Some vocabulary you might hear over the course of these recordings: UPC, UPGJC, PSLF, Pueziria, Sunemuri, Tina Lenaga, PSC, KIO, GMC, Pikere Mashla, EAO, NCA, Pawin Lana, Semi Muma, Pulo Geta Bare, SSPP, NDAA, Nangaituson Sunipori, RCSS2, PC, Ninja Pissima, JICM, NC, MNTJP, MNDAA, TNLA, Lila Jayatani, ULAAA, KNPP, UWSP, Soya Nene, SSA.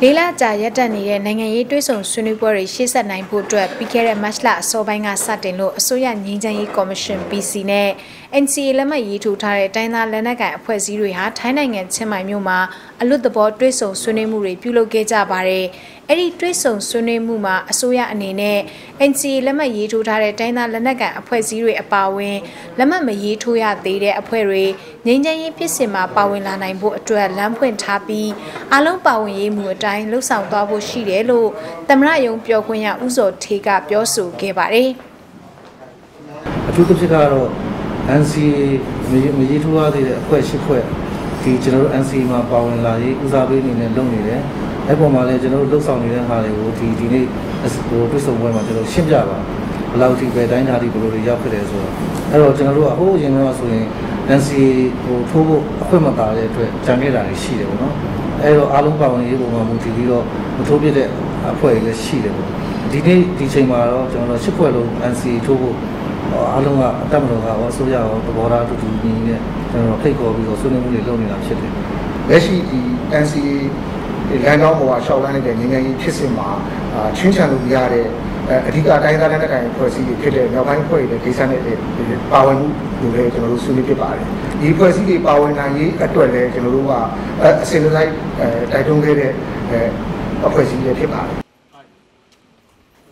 Lila Jayatani and Nangaituson Sunipori, she said 9 foot to a Pikere Mashla, so buying a satin low, so young Ninja Commission PC ne, NC Lama Yi to Tare, Tina Lenaga, Pueziria, Tinang and Semi Muma, a lot the board dress on Sunemuri, Pulo Geta Bare, Eri dress on Sunemuma, Soya Nene, NC Lama Yi to Tare, Tina Lenaga, Pueziri, a Pawe, Lama Yi to Ya de a Pueri, Ninja Pissima, Pawin Lana, boat to a lamp and tappy, Along Pawin Muta. 路上大部系列路，当然用标杆呀，无所提高标数给吧嘞。就这些个咯，安溪没几处啊的快些快，给这路安溪嘛，包完啦，伊啥边呢？东边嘞，哎，不嘛嘞，这路路上边哈嘞，我提提呢，我不送外嘛，这路新家吧，老提白带哪里不落的，要回来说，哎咯，这路啊，好些嘛说呢，安溪我初步会么大嘞，对，讲给哪里系列喏。 哎呦，阿龙把我们一部嘛，目的地咯，我特别的啊，破一个细的。今天提前嘛咯，讲了七块咯，安息初步，阿龙啊，他们啊，我手下我都把他都注意呢，讲了配合比较顺利，我们老年人些的。也是安息，两老婆啊，小兰的年年一提醒嘛，啊，全程都比较的，你讲大家那个讲，或是觉得老板可以的，第三的把我们努力讲了顺利的把的。 ये पैसे की पावन नहीं अटूट है कि लोगों का सेनुलाई टाइटों के लिए पैसे ये ठीक है।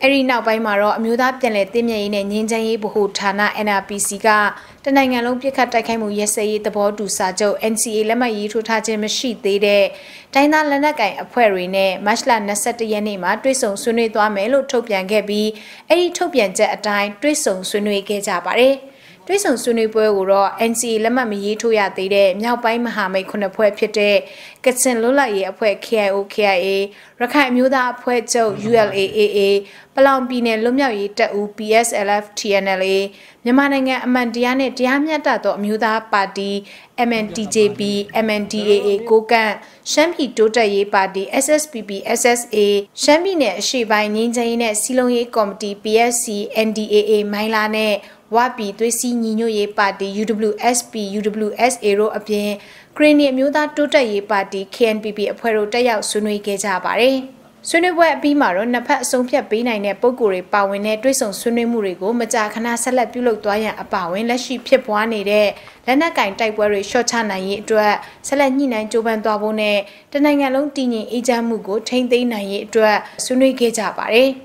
အဲ့ဒီနောက်ပိုင်းမှာတော့အမျိုးသားပြန်လည်တည်မြဲရေးနဲ့ငြိမ်းချမ်းရေးဗဟိုဌာန NRPC ကတနိုင်ငံလုံးပြစ်ခတ်တိုက်ခိုက်မှုရပ်စဲရေးသဘောတူစာချုပ် NCA လက်မှတ်ရေးထိုးထားခြင်းမရှိသေးတဲ့တိုင်းသားလက်နက်ကိုင်အဖွဲ့တွေနဲ့မတ်လ21ရက်နေ့မှာတွေ့ဆုံဆွေးနွေးသွားမယ်လို့ထုတ်ပြန်ခဲ့ပြီးအဲ့ဒီထုတ်ပြန်ချက်အတိုင်းတွေ့ဆုံဆွေးနွေးခဲ့ကြပါတယ်။ တွေ့ဆုံဆွေးနွေးပွဲကိုတော့ NC လက်မှတ်မရေးထိုးရသေးတဲ့မြောက်ပိုင်းမဟာမိတ်9 ဖွဲ့ဖြစ်တဲ့ကချင်လွတ်လပ်ရေးအဖွဲ့ KIO KIA ရခိုင်အမျိုးသားအဖွဲ့ချုပ် ULAAA ပလောင်ပြည်နယ်လွတ်မြောက်ရေးတပ်ဦး PSLF TNLA မြန်မာနိုင်ငံအမှန်တရားနဲ့တရားမျှတသောအမျိုးသားပါတီ MNTJP MNDAA ကိုကန့်ရှမ်းပြည်တိုးတက်ရေးပါတီ SSPP SSA ရှမ်းပြည်နယ်အရှေ့ပိုင်းငြိမ်းချမ်းရေးနဲ့စီးလုံးရေးကော်မတီ PSC NDAA မိုင်းလာနဲ့ ဝါပီသွေးစည်းညီညွတ်ရေးပါတီ UWSP UWSA တို့အပြင်ခရနီအမျိုးသားတိုးတက်ရေးပါတီ KNPP အဖွဲ့တို့တက်ရောက်ဆွေးနွေးခဲ့ကြပါတယ်။ဆွေးနွေးပွဲအပြီးမှာတော့နှစ်ဖက်အဆုံးဖြတ်ပေးနိုင်တဲ့ပုဂ္ဂိုလ်တွေပါဝင်တဲ့တွေ့ဆုံဆွေးနွေးမှုတွေကိုမကြာခဏဆက်လက်ပြုလုပ်သွားရန်အပါအဝင်လက်ရှိဖြစ်ပွားနေတဲ့လက်နက်ကင်တိုက်ပွဲတွေရှော့ချနိုင်ရေးအတွက်ဆက်လက်ညှိနှိုင်းကြိုးပမ်းသွားဖို့နဲ့တနိုင်ငံလုံးတည်ငြိမ်အေးချမ်းမှုကိုထိန်းသိမ်းနိုင်ရေးအတွက်ဆွေးနွေးခဲ့ကြပါတယ်။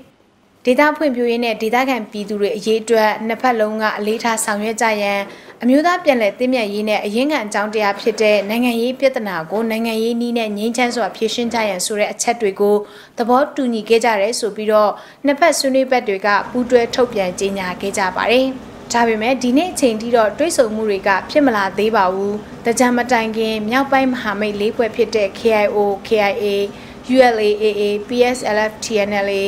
ဒေသဖွံ့ဖြိုးရေးနဲ့ဒေသခံပြည်သူတွေအရေးအတွက်နှစ်ဖက်လုံးကအလေးထားဆောင်ရွက်ကြရန်အမျိုးသားပြန်လည်တည်မြဲရေးနဲ့အရင်းခံအကြောင်းတရားဖြစ်တဲ့နိုင်ငံရေးပြဿနာကိုနိုင်ငံရေးနည်းနဲ့ငြိမ်းချမ်းစွာဖြေရှင်းကြရန်ဆိုတဲ့အချက်တွေကိုသဘောတူညီခဲ့ကြတယ်ဆိုပြီးတော့နှစ်ဖက်ဆွေးနွေးဘက်တွေကပူးတွဲထုတ်ပြန်ကြေညာခဲ့ကြပါတယ်။ဒါပေမဲ့ဒီနေ့အချိန်ထိတော့တွေ့ဆုံမှုတွေကဖြစ်မလာသေးပါဘူး။တကြံမတိုင်ခင်မြောက်ပိုင်းမဟာမိတ်၄ ဖွဲ့ဖြစ်တဲ့ KIO, KIA, ULAAA, PSLF, TNLA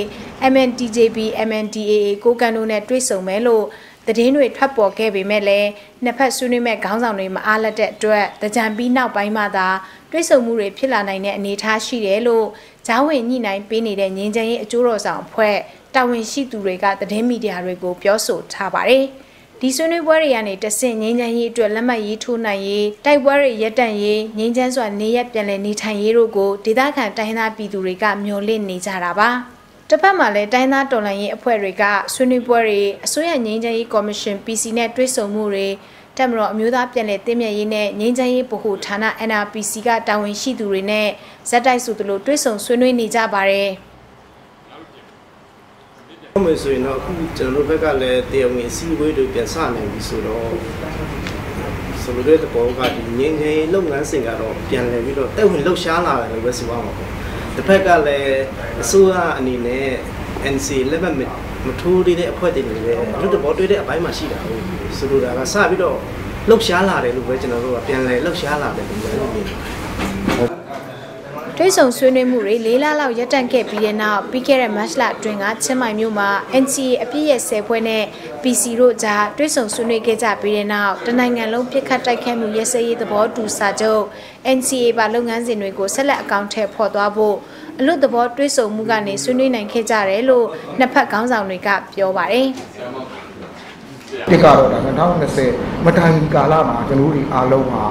MNTJB MNDAA ကိုကန်တို့နဲ့တွေ့ဆုံမယ်လို့သတင်းတွေထွက်ပေါ်ခဲ့ပေမဲ့လည်းနှစ်ဖက်ဆွေးနွေးမဲ့ခေါင်းဆောင်တွေမအားလက်တဲ့အတွက်တကြံပြီးနောက်ပိုင်းမှသာတွေ့ဆုံမှုတွေဖြစ်လာနိုင်တဲ့အနေအထားရှိတယ်လို့ဂျာဝင်ညှိနှိုင်းပေးနေတဲ့ငြိမ်းချမ်းရေးအကျိုးတော်ဆောင်အဖွဲ့တာဝန်ရှိသူတွေကသတင်းမီဒီယာတွေကိုပြောဆိုထားပါတယ်။ ဒီဆွေးနွေးပွဲတွေကနေတဆင့်ငြိမ်းချမ်းရေးအတွက်လက်မှတ်ရေးထိုးနိုင်ရေးတိုက်ပွဲတွေရပ်တန့်ရေးငြိမ်းချမ်းစွာနေရပ်ပြန်လည်နေထိုင်ရေးတို့ကိုဒေသခံတိုင်းသားပြည်သူတွေကမျှော်လင့်နေကြတာပါ။ တစ်ဖက်မှာလည်းတိုင်းသားတော်လှန်ရေးအဖွဲ့တွေကဆွေးနွေးပွဲတွေအစိုးရငြိမ်းချမ်းရေးကော်မရှင် PC နဲ့တွေ့ဆုံမှုတွေတပ်မတော်အမျိုးသားပြန်လည်တည်မြဲရေးနဲ့ငြိမ်းချမ်းရေးဗဟိုဌာန NRPC ကတာဝန်ရှိသူတွေနဲ့ဇက်တိုက်ဆိုသလိုတွေ့ဆုံဆွေးနွေးနေကြပါတယ်။ဟုတ်မယ်ဆိုရင်တော့အခုကျွန်တော်တို့ဘက်ကလည်းတရားဝင်စီးပွားတွေပြန်ဆနိုင်ပြီဆိုတော့ဆိုလိုတဲ့သဘောကဒီငြိမ်းချမ်းရေးလုပ်ငန်းစဉ်ကတော့ပြန်လည်ပြီးတော့တက်ဝင်လှုပ်ရှားလာတယ်လို့ပဲဆိုပါမှာပေါ့။ တစ်ဖက်ကလည်းအစိုးရအနေနဲ့ NC လက်မှတ်မထိုးသေးတဲ့အဖွဲ့တွေလည်းလူတဘောတွေ့တဲ့အပိုင်းမှာရှိတာဟုတ်ဆိုလိုတာကစပြီးတော့လှုပ်ရှားလာတယ်လို့ပဲကျွန်တော်တို့ကပြန်လဲလှုပ်ရှားလာတယ်လို့ပြောလို့ရတယ်။တွေ့ဆုံဆွေးနွေးမှုတွေ၄ လလောက်ရပ်တန့်ခဲ့ပြီးတဲ့နောက်ပြီးခဲ့တဲ့မတ်လအတွင်းကချင်းမိုင်မြို့မှာ NC အပြည့်ရဲ့10 ဖွဲ့နဲ့ PC တို့ကြားတွေ့ဆုံဆွေးနွေးခဲ့ကြပြီးတဲ့နောက်တနိုင်ငံလုံးပြစ်ခတ်တိုက်ခိုက်မှုရပ်စဲရေးသဘောတူစာချုပ် NCA ပါလုပ်ငန်းစဉ်တွေကိုဆက်လက်အကောင့်ထဲဖော်သွားဖို့အလွတ်သဘောတွေးဆမှုကနေဆွေးနွေးနိုင်ခဲ့ကြတယ်လို့နှစ်ဖက်ခေါင်းဆောင်တွေကပြောပါတယ်။ဒီကတော့2020မတိုင်ကာလမှာကျွန်တော်တို့အားလုံးဟာ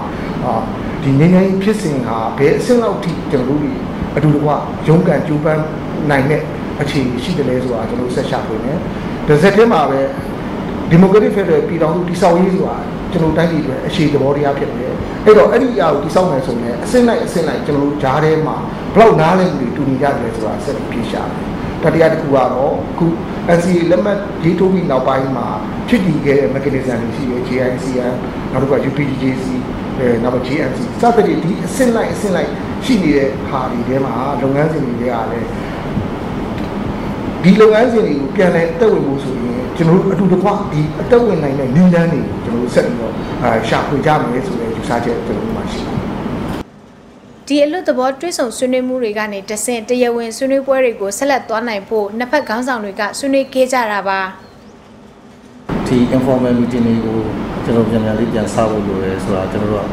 ဒီငြိမ်းချမ်းဖြစ်စဉ်ဟာဘယ်အဆင့်လောက်ထိကျွန်တော်တို့ အတူတကွရုန်းကန်ကြိုးပမ်းနိုင်တဲ့အခြေအနေရှိတယ်လဲဆိုတာကျွန်တော်ဆက်ရှာဖွေမယ်။ဒါဆက်ထဲမှာပဲဒီမိုကရက်တစ်ဖက်ဒရယ်ပြည်ထောင်စုတည်ဆောက်ရေးဆိုတာကျွန်တော်တိုင်းပြည်အတွက်အခြေသဘောတရားဖြစ်တယ်။အဲ့တော့အဲ့ဒီအရာကိုတည်ဆောက်နိုင်ဆုံးနဲ့အစင်းလိုက်ကျွန်တော်တို့ဂျားထဲမှာဘလောက်နားလဲမှုတွေတူညီကြတယ်ဆိုတာဆက်ပြီးပြေရှာတယ်။တတိယတစ်ခုကတော့အခု NCA လက်မှတ်ရေးထိုးပြီးနောက်ပိုင်းမှာဖြစ်တည်ခဲ့တဲ့ mechanism တွေရှိတယ် JICM နောက်တစ်ခုက UPGJC နောက် GMC စသဖြင့်ဒီအစင်းလိုက်ရှိနေတဲ့ဟာတွေထဲမှာလုပ်ငန်းစဉ်တွေကလည်းဒီလုပ်ငန်းစဉ်တွေကိုပြန်လဲအသက်ဝင်မှုဆိုရင်ကျွန်တော်တို့အတူတကွဒီအသက်ဝင်နိုင်တဲ့နည်းလမ်းတွေကိုကျွန်တော်တို့ဆက်ပြီးတော့ရှာဖွေကြမယ်ဆိုတဲ့ယူဆချက်ကျွန်တော်တို့မှာရှိတယ်။ဒီအလွတ်သဘောတွဲဆောင်ဆွေးနွေးမှုတွေကနေတဆင့်တရားဝင်ဆွေးနွေးပွဲတွေကိုဆက်လက်သွားနိုင်ဖို့နှစ်ဖက်ခေါင်းဆောင်တွေကဆွေးနွေးခဲ့ကြတာပါ။ဒီ informal meeting တွေကိုကျွန်တော်ပြန်စဖို့လိုတယ်ဆိုတာကျွန်တော်တို့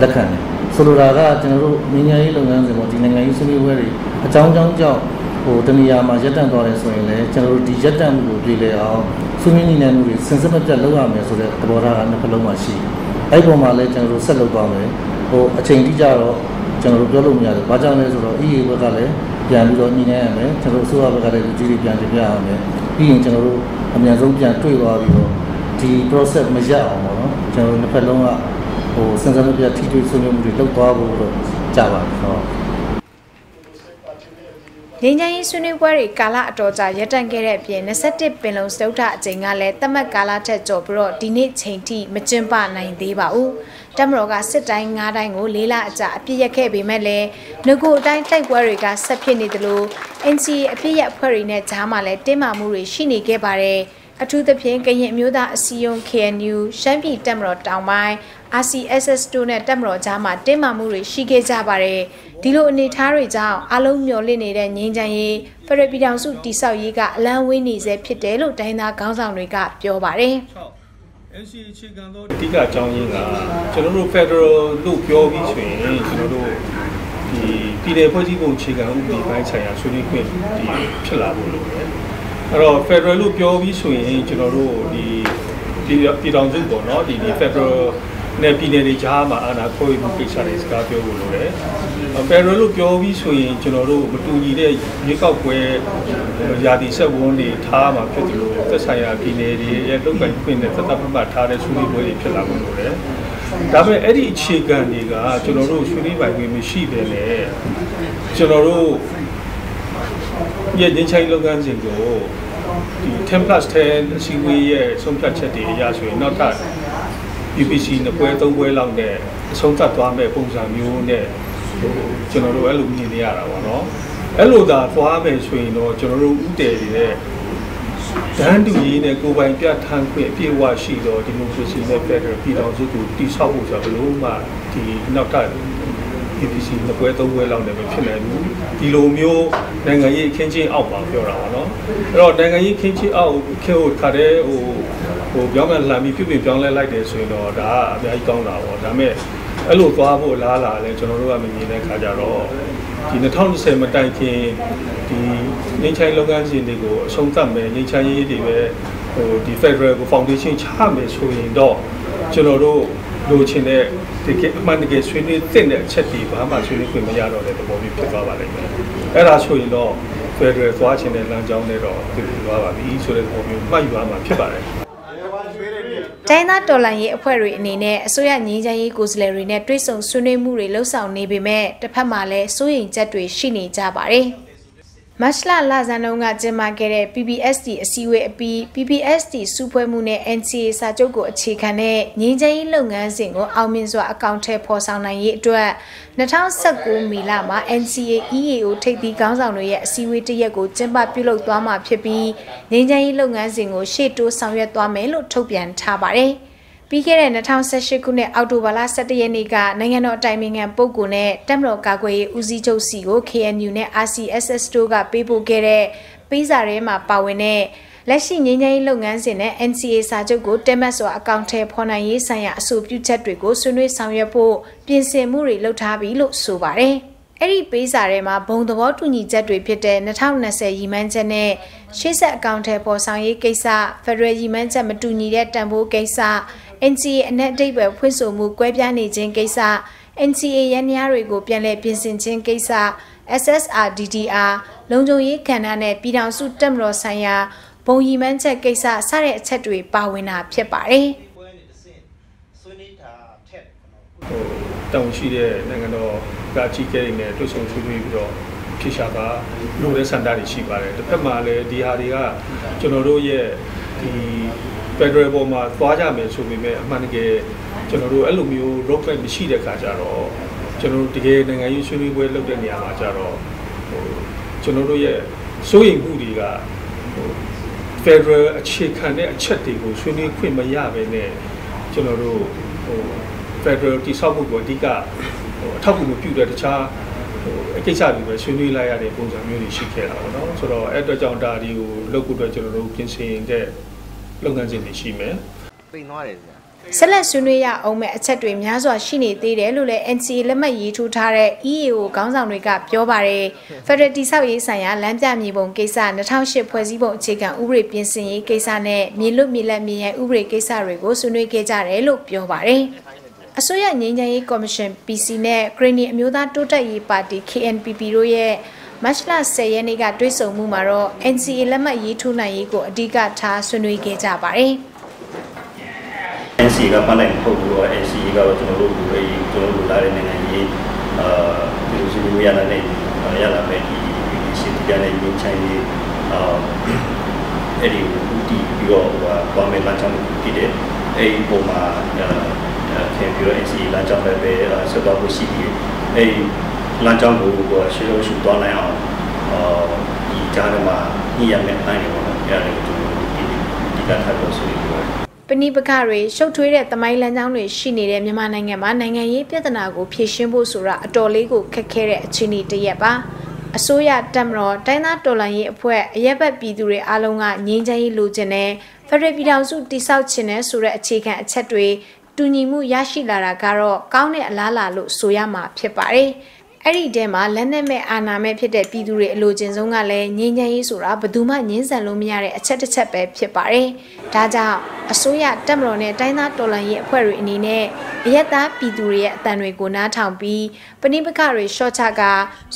ကလက်ခံတယ်။ဆိုလိုတာကကျွန်တော်တို့နိုင်ငံရေးလုပ်ငန်းစဉ်ပေါ်ဒီနိုင်ငံရေးဆွေးနွေးပွဲတွေအကြောင်းကြောင့်ဟိုတနေရာမှာရက်တန့်သွားတယ်ဆိုရင်လည်းကျွန်တော်တို့ဒီရက်တန့်မှုကိုတွေ့လဲအောင်ဆွေးနွေးနိုင်မှုတွေစင်စစ်မပြတ်လုပ်ရမယ်ဆိုတဲ့သဘောထားကနှစ်ဖက်လုံးမှာရှိအဲ့ပေါ်မှာလည်းကျွန်တော်တို့ဆက်လုပ်သွားမယ်ဟိုအချိန်တိကျတော့ကျွန်တော်တို့ပြောလို့မရတယ်ဘာကြောင့်လဲဆိုတော့ EA ဘက်ကလည်းပြန်ပြီးတော့ညှိနှိုင်းရမယ်ကျွန်တော်တို့အစိုးရဘက်ကလည်းဒီကြီးပြန်ပြရမယ်ပြီးရင်ကျွန်တော်တို့အများဆုံးပြန်တွေ့သွားပြီးတော့ဒီ process မရအောင်ပေါ့နော်ကျွန်တော်တို့နှစ်ဖက်လုံးကဟိုစင်စစ်မပြတ်ထိတွေ့ဆွေးနွေးမှုတွေလုပ်သွားဖို့တော့ကြပါတော့ငြိမ်းချမ်းရေးဆွေးနွေးပွဲတွေကာလအတော်ကြာရပ်တန့်ခဲ့တဲ့အပြင်27ပင်လုံစတုထအချိန်ကလည်းတမတ်ကာလထက်ကျော်ပြီးတော့ဒီနေ့ချိန်ထိမကျင်းပနိုင်သေးပါဘူး။တမတော်ကစစ်တိုင်း9တိုင်းကို၄လအကြာအပြည့်ရခဲ့ပေမဲ့လည်းငကိုအတိုင်းတိုက်ပွဲတွေကဆက်ဖြစ်နေသလို NCA အပြည့်ရအဖွဲ့တွေနဲ့ဂျားမှလည်းတင်းမာမှုတွေရှိနေခဲ့ပါတယ်။အထူးသဖြင့်ကရင်အမျိုးသားအစည်းအရုံး KNU ရှမ်းပြည်တမတော်တောင်ပိုင်း RCSS2 နဲ့တမတော်ဂျားမှတင်းမာမှုတွေရှိခဲ့ကြပါတယ်။ဒီလိုအနေထားတွေကြောင့်အလုံးမျောလင့်နေတဲ့ငြိမ်းချမ်းရေးဖရပီတောင်စုတိဆောက်ရေးကအလံဝေးနေစေဖြစ်တယ်လို့တိုင်းသားခေါင်းဆောင်တွေကပြောပါတယ်။ NCA အခြေခံသောအဓိကအကြောင်းရင်းကကျွန်တော်တို့ Federal လို့ပြောပြီးဆိုရင်ကျွန်တော်တို့ဒီပြည်နယ်ဖွဲ့စည်းပုံအခြေခံဥပဒေပိုင်းဆိုင်ရာဆွေးနွေးခွင့်ဒီဖြစ်လာဖို့လိုတယ်။အဲ့တော့ Federal လို့ပြောပြီးဆိုရင်ကျွန်တော်တို့ဒီပြည်တောင်စုပေါ့နော်ဒီ Federalနဲ့ပြည်နယ်တွေကြားမှာအာဏာခွဲဝေမှုကိစ္စတွေစကားပြောဖို့လိုတယ်။ပယ်ရလို့ပြောပြီးဆိုရင်ကျွန်တော်တို့မတူညီတဲ့ရေကောက်ပွဲရာသီဆက်ဝန်တွေထားမှာဖြစ်တယ်လို့သက်ဆိုင်ရာပြည်နယ်တွေရဲ့လုံခြုံခွင့်နဲ့သက်သက်ပတ်ပတ်ထားတဲ့ဆွေးနွေးပွဲတွေဖြစ်လာဖို့လိုတယ်။ဒါပေမဲ့အဲ့ဒီအခြေခံတွေကကျွန်တော်တို့ဆွေးနွေးပိုင်ခွင့်မရှိပဲလေကျွန်တော်တို့ရဲ့ငင်းချိုင်းလုပ်ငန်းစဉ်ကိုဒီ10+10 အစည်းအဝေးရဲ့ဆုံးဖြတ်ချက်တွေအရဆိုရင်နောက်ထပ်UPC နှစ်ပွဲသုံးပွဲလောက်နဲ့အဆုံးသတ်သွားမဲ့ပုံစံမျိုးနဲ့ကျွန်တော်တို့အဲ့လိုမြင်နေရတာပေါ့နော်အဲ့လိုသာသွားမယ်ဆိုရင်တော့ကျွန်တော်တို့ဥတည်နေတဲ့တန်းတူရေးနဲ့ကိုယ်ပိုင်ပြဋ္ဌာန်းခွင့်အပြည့်အဝရှိတော့ဒီမိုကရေစီနဲ့ဖက်ဒရယ်ပြည်ထောင်စုကိုတည်ဆောက်ဖို့ဆိုတော့ဘလို့မှဒီနောက်ထပ် UPC နှစ်ပွဲသုံးပွဲလောက်နဲ့မဖြစ်နိုင်ဘူးဒီလိုမျိုးနိုင်ငံရေးအခင်းချင်းအောက်ပါပြောတာပေါ့နော်အဲ့တော့နိုင်ငံရေးအခင်းချင်းအောက်ခေတ်ကိုခါတဲ့ဟိုပြောင်းလဲလှမ်းပြီးပြောင်းလဲလိုက်တယ်ဆိုရင်တော့ဒါအများကြီးကောင်းတာပေါ့ဒါပေမဲ့အဲ့လိုသွားဖို့လားလာလဲကျွန်တော်တို့ကမမြင်တဲ့ခါကြတော့ဒီ2020မတိုင်ခင်ဒီငင်းချိုင်းလုပ်ငန်းရှင်တွေကိုအဆုံးသတ်မယ်ငင်းချိုင်းရေးတွေပဲဟိုဒီ Federal ကို Foundation ချမယ်ဆိုရင်တော့ကျွန်တော်တို့လိုချင်တဲ့ဒီကအမှန်တကယ်ဆွေးနွေးသင့်တဲ့အချက်တွေဘာမှဆွေးနွေးခွင့်မရတော့တဲ့သဘောမျိုးဖြစ်သွားပါလိမ့်မယ်အဲ့ဒါဆိုရင်တော့ Federal သွားချင်တဲ့လမ်းကြောင်းတွေတော့ပြည့်သွားပါပြီဆိုတဲ့သဘောမျိုးမှတ်ယူရမှာဖြစ်ပါတယ်တိုင်းသားတော်လှန်ရေးအဖွဲ့တွေအနေနဲ့အစိုးရငြိမ်းချမ်းရေးကိုယ်စားလှယ်တွေနဲ့တွေ့ဆုံဆွေးနွေးမှုတွေလှုပ်ဆောင်နေပေမဲ့တစ်ဖက်မှာလည်းစိုးရိမ်ချက်တွေရှိနေကြပါတယ်။မတ်လလဆန်းတုန်းကကျင်းပခဲ့တဲ့ PPST အစည်းအဝေးအပြီး PPST စုဖွဲ့မှုနဲ့ NCA စာချုပ်ကိုအခြေခံတဲ့ငြိမ်းချမ်းရေးလုပ်ငန်းစဉ်ကိုအောင်မြင်စွာအကောင့်ထဲဖော်ဆောင်နိုင်ရေးအတွက်2019မေလမှာ NCA EAO ထိပ်သီးခေါင်းဆောင်တွေရဲ့အစည်းအဝေးတစ်ရက်ကိုကျင်းပပြုလုပ်သွားမှာဖြစ်ပြီးငြိမ်းချမ်းရေးလုပ်ငန်းစဉ်ကိုရှေ့တိုးဆောင်ရွက်သွားမယ်လို့ထုတ်ပြန်ထားပါတယ်။ပြီးခဲ့တဲ့2018ခုနှစ်အောက်တိုဘာလ17ရက်နေ့ကနိုင်ငံတော်အတိုင်ပင်ခံပုဂ္ဂိုလ်နဲ့တပ်မတော်ကာကွယ်ရေးဦးစီးချုပ်စီကို KNU နဲ့ RCSS တို့ကပေးပို့ခဲ့တဲ့ပေးစာထဲမှာပါဝင်တဲ့လက်ရှိငြိမ်းချမ်းရေးလုပ်ငန်းစဉ်နဲ့ NCA စာချုပ်ကိုတင်မှတ်စွာအကောင့်ထဲဖော်နိုင်ရေးဆိုင်ရာအဆိုပြုချက်တွေကိုဆွေးနွေးဆောင်ရွက်ဖို့ပြင်ဆင်မှုတွေလုပ်ထားပြီလို့ဆိုပါတယ်။အဲ့ဒီပေးစာထဲမှာဘုံသဘောတူညီချက်တွေဖြစ်တဲ့2020ရည်မှန်းချက်နဲ့ရှေ့ဆက်အကောင့်ထဲဖော်ဆောင်ရေးကိစ္စ၊ဖက်ဒရယ်ရည်မှန်းချက်မတူညီတဲ့တန်ဖိုးကိစ္စ၊ NCA အနက်အဓိပ္ပာယ်ဖွင့်ဆိုမှုကွဲပြားနေခြင်းကိစ္စ၊ NCA ရန်ရာတွေကိုပြန်လည်ပြင်ဆင်ခြင်းကိစ္စ SSR-DDR 龙中一看那那比方说，咱们罗山呀，帮伊们在介绍啥嘞？啥对，包围那偏巴嘞。但我觉得那个罗家具给人的对象处于比较偏狭吧，路的山大的稀巴嘞。那嘛嘞，底下的个，就那罗也，第 ไปด้วยบ่มาฟ้าจะไม่ช่วยไม่มันก็จะเราอลูมิเนียมรบไปไม่ใช่เด็กขาดจ้ะเราจะเราที่เกิดในอายุชีวิตวัยเด็กเนี่ยมาจ้ะเราจะเราที่เงินเงินอยู่ชีวิตวัยเด็กเนี่ยมาจ้ะเราจะเราที่ส่วนบุรีก็เฟดเรอร์อาชีพขันเนี่ยอาชีพที่กูส่วนนี้ขึ้นมายากไปเนี่ยจะเราเฟดเรอร์ที่สอบบุกว่าดีก็ถ้ากูไม่พิจารณาช้าไอ้เจ้าหนูเป็นชีวิตอะไรอะไรพวกนี้มีชีวิตเราเนาะส่วนเราไอ้ตัวจังตาดิวเรากูได้จะเรากินสิ่งเด็ก ဆက်လက်ဆွေးနွေးရအောင်မဲ့အချက်တွေများစွာရှိနေသေးတယ်လို့လည်း NCA လက်မှတ်ရေးထိုးထားတဲ့ EAO ခေါင်းဆောင်တွေကပြောပါတယ်။ ဖက်ဒရယ်တိဆောက်ရေးဆိုင်ရာလမ်းပြမြေပုံကိစ္စ 2008 ဖွဲ့စည်းပုံအခြေခံဥပဒေပြင်ဆင်ရေးကိစ္စနဲ့မြေလွတ်မြေလပ်မြေရိုင်းဥပဒေကိစ္စတွေကိုဆွေးနွေးခဲ့ကြတယ်လို့ပြောပါတယ်။ အစိုးရငြိမ်းချမ်းရေးကော်မရှင် PC နဲ့ Green အမျိုးသားတိုးတက်ရေးပါတီ KNPP တို့ရဲ့ မတ်လ 10 ရက်နေ့ကတွေ့ဆုံမှုမှာတော့ NCA လက်မှတ်ရေးထိုးနိုင်ရေးကိုအဓိကထားဆွေးနွေးခဲ့ကြပါတယ်။ NCA ကပန်းလိုက်မဟုတ်ဘူး NCA ကကျွန်တော်တို့လူတွေကျွန်တော်တို့လာတဲ့နိုင်ငံကြီးအဲဒီဒီစီတီကနေမျိုးချင်ရေးအဲဒီဒီပြောပါဘာမှလမ်းကြောင်းမဖြစ်တဲ့အဲဒီပုံမှာပြန်ပြော လမ်းကြောင်းကိုရှိလို့ရှိသွားနိုင်အောင်ဒီကြားထဲမှာညံ့မဲ့နိုင်တယ်ပေါ့နော်အဲဒါကိုကျွန်တော်တို့ဒီကထားပြောဆွေးနွေးပြီးပါတယ်ပဏိပကတွေရှုပ်ထွေးတဲ့တမိုင်းလမ်းကြောင်းတွေရှိနေတယ်မြန်မာနိုင်ငံမှာနိုင်ငံရေးပြဿနာကိုဖြေရှင်းဖို့ဆိုတာအတော်လေးကိုခက်ခဲတဲ့အချိန်တွေတည်းရပါအစိုးရတက်မတော်တိုင်းသားတော်လှန်ရေးအဖွဲ့အရပ်ဘက်ပြည်သူတွေအားလုံးကငြိမ်းချမ်းရေးလိုချင်တယ် အဲ့ဒီတဲမှာလက်နက်မဲ့အာဏာမဲ့ဖြစ်တဲ့ပြည်သူတွေအလိုချင်ဆုံးကလည်းငြိမ်းချမ်းရေးဆိုတာဘယ်သူမှငြင်းဆန်လို့မရတဲ့အချက်တစ်ချက်ပဲဖြစ်ပါတယ်။ဒါကြောင့်အစိုးရတက်မတော်နဲ့တိုင်းသားတော်လှန်ရေးအဖွဲ့တွေအနေနဲ့အရက်သားပြည်သူတွေရဲ့အတန်တွေကိုနားထောင်ပြီးပဏိပကတွေရှော့ချက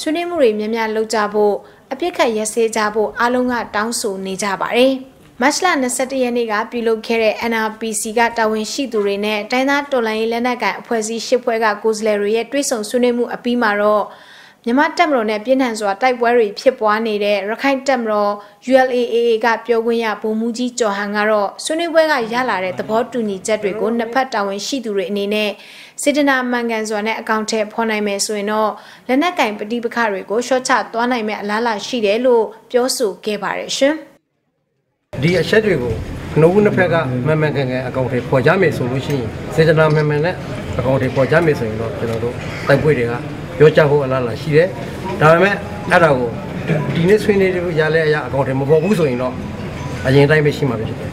ဆွေးနွေးမှုတွေများများလုပ်ကြဖို့အပြစ်ခတ်ရက်စဲကြဖို့အားလုံးကတောင်းဆိုနေကြပါတယ်။ မတ်လ 21 ရက်နေ့ ကပြုလုပ်ခဲ့တဲ့ NRPC ကတာဝန်ရှိသူတွေနဲ့တိုင်းသားတော်လှန်ရေးလက်နက်ကိုင်အဖွဲ့အစည်း 8 ဖွဲ့ကကိုယ်စားလှယ်တွေရဲ့တွေ့ဆုံဆွေးနွေးမှုအပြီးမှာတော့မြန်မာတပ်မတော်နဲ့ပြည်နှံစွာတိုက်ပွဲတွေဖြစ်ပွားနေတဲ့ရခိုင်တပ်မတော် ULAA ကပြောခွင့်ရဗိုလ်မှူးကြီးကျော်ဟန်ကတော့ဆွေးနွေးပွဲကရလာတဲ့သဘောတူညီချက်တွေကိုနှစ်ဖက်တာဝန်ရှိသူတွေအနေနဲ့စေတနာမှန်ကန်စွာနဲ့အကောင့်ထဲဖော်နိုင်မယ်ဆိုရင်တော့လက်နက်ကိုင်ပဋိပက္ခတွေကိုလျှော့ချသွားနိုင်မယ့်အလားအလာရှိတယ်လို့ပြောဆိုခဲ့ပါတယ်ရှင်။ ဒီအချက်တွေကိုနှုတ်နှဖက်ကမှန်မှန်ကန်ကန်အကောင့်ထဲပေါ်ကြမယ်ဆိုလို့ရှိရင်စေတနာမှန်မှန်နဲ့အကောင့်ထဲပေါ်ကြမယ်ဆိုရင်တော့ကျွန်တော်တို့တိုက်ပွဲတွေကရောကြဖို့အလားအလာရှိတယ်။ဒါပေမဲ့အဲ့ဒါကိုဒီနေ့ဆွေးနွေးရလဲအကောင့်ထဲမပေါ်ဘူးဆိုရင်တော့အရင်တိုင်းပဲရှိမှာဖြစ်တယ်